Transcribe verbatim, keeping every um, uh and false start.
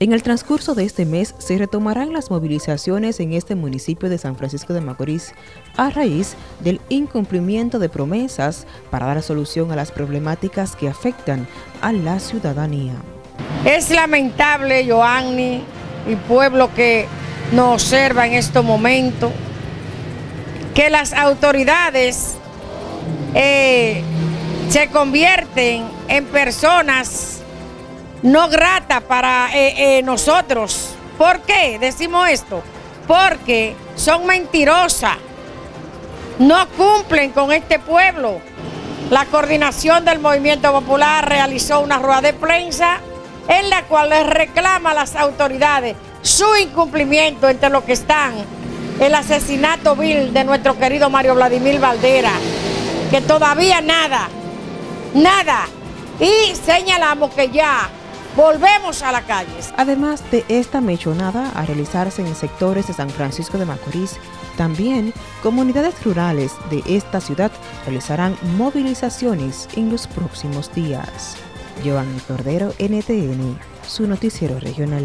En el transcurso de este mes se retomarán las movilizaciones en este municipio de San Francisco de Macorís a raíz del incumplimiento de promesas para dar solución a las problemáticas que afectan a la ciudadanía. Es lamentable, Yoani, y pueblo que nos observa en estos momentos, que las autoridades eh, se convierten en personas no grata para eh, eh, nosotros. ¿Por qué decimos esto? Porque son mentirosas, no cumplen con este pueblo. La coordinación del Movimiento Popular realizó una rueda de prensa en la cual les reclama a las autoridades su incumplimiento entre lo que están el asesinato vil de nuestro querido Mario Vladimir Valdera, que todavía nada, nada, y señalamos que ya volvemos a las calles. Además de esta mechonada a realizarse en sectores de San Francisco de Macorís, también comunidades rurales de esta ciudad realizarán movilizaciones en los próximos días. Yoani Cordero, N T N, su noticiero regional.